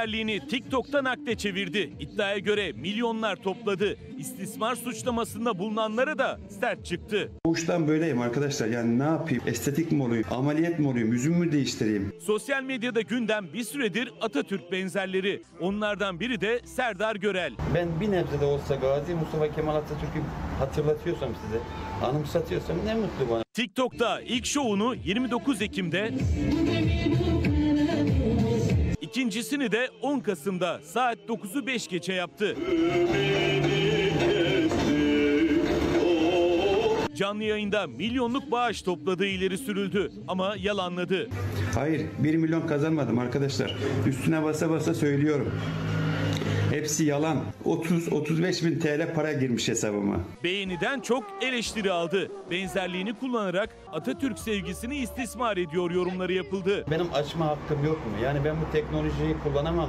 karakterliğini TikTok'tan akte çevirdi. İddiaya göre milyonlar topladı. İstismar suçlamasında bulunanlara da sert çıktı. Boğuştan böyleyim arkadaşlar. Yani ne yapayım? Estetik mi olayım? Ameliyat mı olayım? Yüzümü mü değiştireyim? Sosyal medyada gündem bir süredir Atatürk benzerleri. Onlardan biri de Serdar Görel. Ben bir nebze de olsa Gazi Mustafa Kemal Atatürk'ü hatırlatıyorsam size, anımsatıyorsam ne mutlu bana. TikTok'ta ilk şovunu 29 Ekim'de... İkincisini de 10 Kasım'da saat 9'u 5 geçe yaptı. Canlı yayında milyonluk bağış topladığı ileri sürüldü ama yalanladı. Hayır, 1 milyon kazanmadım arkadaşlar. Üstüne basa basa söylüyorum. Hepsi yalan. 30-35 bin TL para girmiş hesabıma. Beğeniden çok eleştiri aldı. Benzerliğini kullanarak Atatürk sevgisini istismar ediyor yorumları yapıldı. Benim açma hakkım yok mu? Yani ben bu teknolojiyi kullanamam.